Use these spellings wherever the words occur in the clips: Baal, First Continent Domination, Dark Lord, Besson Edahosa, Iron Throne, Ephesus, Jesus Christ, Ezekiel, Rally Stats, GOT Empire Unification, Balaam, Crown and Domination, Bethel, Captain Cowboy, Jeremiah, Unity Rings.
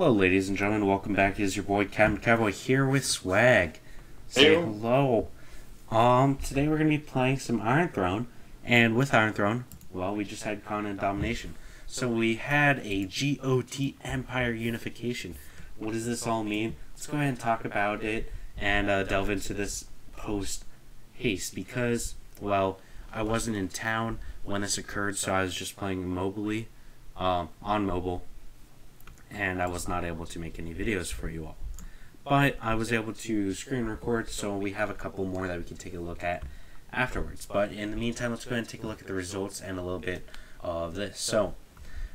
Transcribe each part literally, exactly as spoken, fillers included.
Hello, ladies and gentlemen. Welcome back. It is your boy, Captain Cowboy, here with Swag. Say hey. Hello. Um, today we're going to be playing some Iron Throne, and with Iron Throne, well, we just had Crown and Domination. So we had a G O T Empire Unification. What does this all mean? Let's go ahead and talk about it and uh, delve into this post-haste because, well, I wasn't in town when this occurred, so I was just playing mobily, um, on mobile. And I was not able to make any videos for you all. But I was able to screen record, so we have a couple more that we can take a look at afterwards. But in the meantime, let's go ahead and take a look at the results and a little bit of this. So,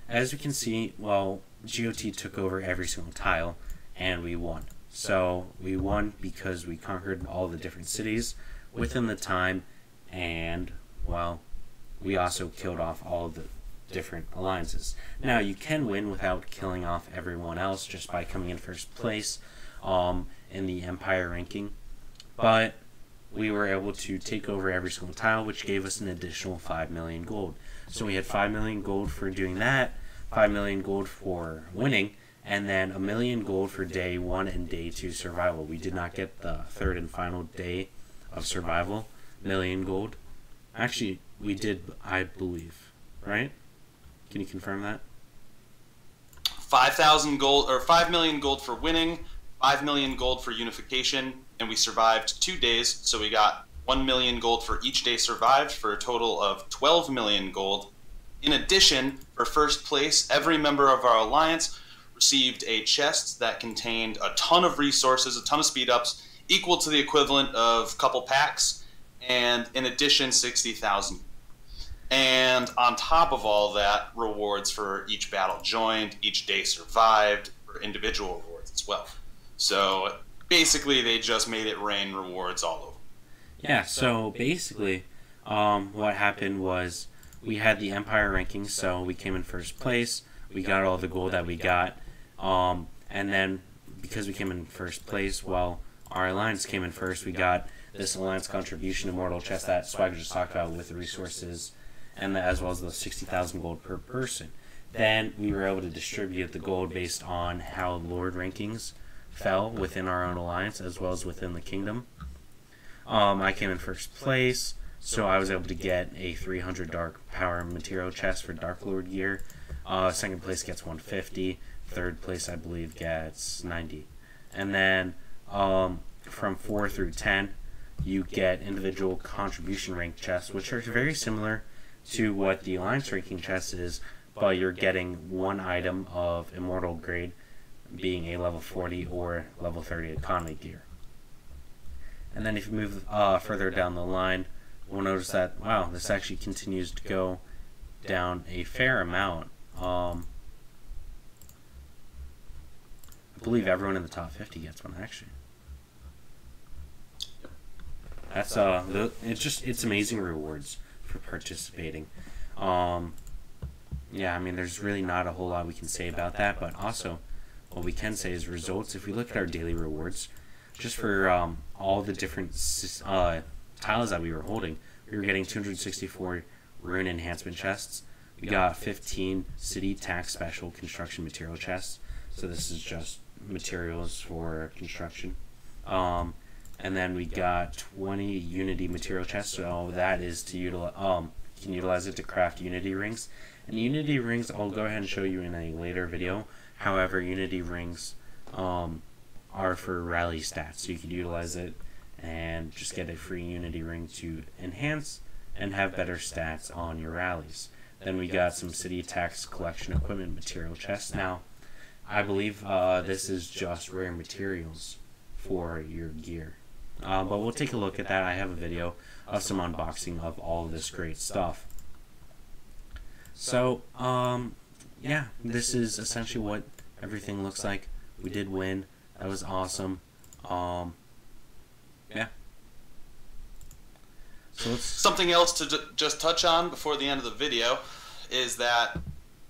as you can see, well, G O T took over every single tile, and we won. So, we won because we conquered all the different cities within the time, and, well, we also killed off all of the different alliances. Now you can win without killing off everyone else just by coming in first place um, in the empire ranking, but we were able to take over every single tile, which gave us an additional five million gold. So we had five million gold for doing that, five million gold for winning, and then a million gold for day one and day two survival. We did not get the third and final day of survival million gold. Actually, we did, I believe, right? Can you confirm that? Five thousand gold, or five million gold for winning, five million gold for unification, and we survived two days, so we got one million gold for each day survived, for a total of twelve million gold. In addition, for first place, every member of our alliance received a chest that contained a ton of resources, a ton of speed ups, equal to the equivalent of a couple packs, and in addition, sixty thousand. And on top of all that, rewards for each battle joined, each day survived, for individual rewards as well. So basically, they just made it rain rewards all over. Yeah, so basically, um, what happened was we had the Empire ranking, so we came in first place. We got all the gold that we got. Um, and then because we came in first place, well, our alliance came in first. We got this alliance contribution immortal chest that Swagger just talked about with the resources, and the, as well as the sixty thousand gold per person. Then we were able to distribute the gold based on how Lord rankings fell within our own alliance as well as within the kingdom. Um, I came in first place, so I was able to get a three hundred dark power material chest for Dark Lord gear. Uh, second place gets one fifty, third place I believe gets ninety. And then um, from four through ten, you get individual contribution rank chests, which are very similar to what the alliance ranking chest is, but you're getting one item of immortal grade, being a level forty or level thirty economy gear. And then if you move uh, further down the line, we'll notice that, wow, this actually continues to go down a fair amount. Um, I believe everyone in the top fifty gets one, actually. That's uh, the, it's just, it's amazing rewards for participating. Um, yeah, I mean, there's really not a whole lot we can say about that, but also what we can say is results. If we look at our daily rewards, just for um, all the different uh, tiles that we were holding, we were getting two hundred sixty-four rune enhancement chests. We got fifteen city tax special construction material chests. So this is just materials for construction. Um, And then we got twenty Unity material chests, so that is to utilize, um, you can utilize it to craft Unity Rings. And Unity Rings, I'll go ahead and show you in a later video. However, Unity Rings um, are for Rally Stats, so you can utilize it and just get a free Unity Ring to enhance and have better stats on your rallies. Then we got some City Tax Collection Equipment material chests. Now, I believe uh, this is just rare materials for your gear. Uh, but we'll take a look at that. I have a video of some unboxing of all of this great stuff. So, um, yeah, this is essentially what everything looks like. We did win. That was awesome. Um, yeah. So let's... Something else to just touch on before the end of the video is that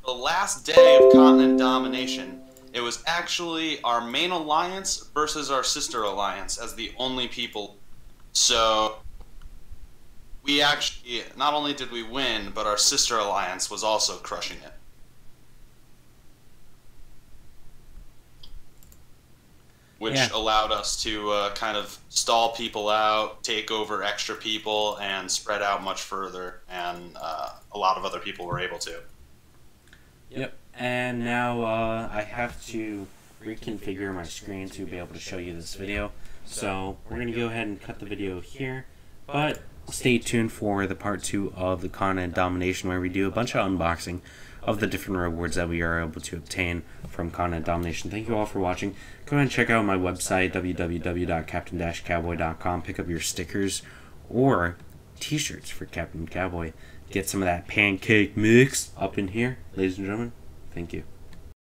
the last day of Continent Domination, it was actually our main alliance versus our sister alliance as the only people. So we actually, not only did we win, but our sister alliance was also crushing it. which yeah. allowed us to uh, kind of stall people out, take over extra people, and spread out much further. And uh, a lot of other people were able to. Yep. yep. And now uh, I have to reconfigure my screen to be able to show you this video. So we're going to go ahead and cut the video here. But stay tuned for the part two of the Crown and Domination, where we do a bunch of unboxing of the different rewards that we are able to obtain from Crown and Domination. Thank you all for watching. Go ahead and check out my website, w w w dot captain dash cowboy dot com. Pick up your stickers or t-shirts for Captain Cowboy. Get some of that pancake mix up in here. Ladies and gentlemen, thank you.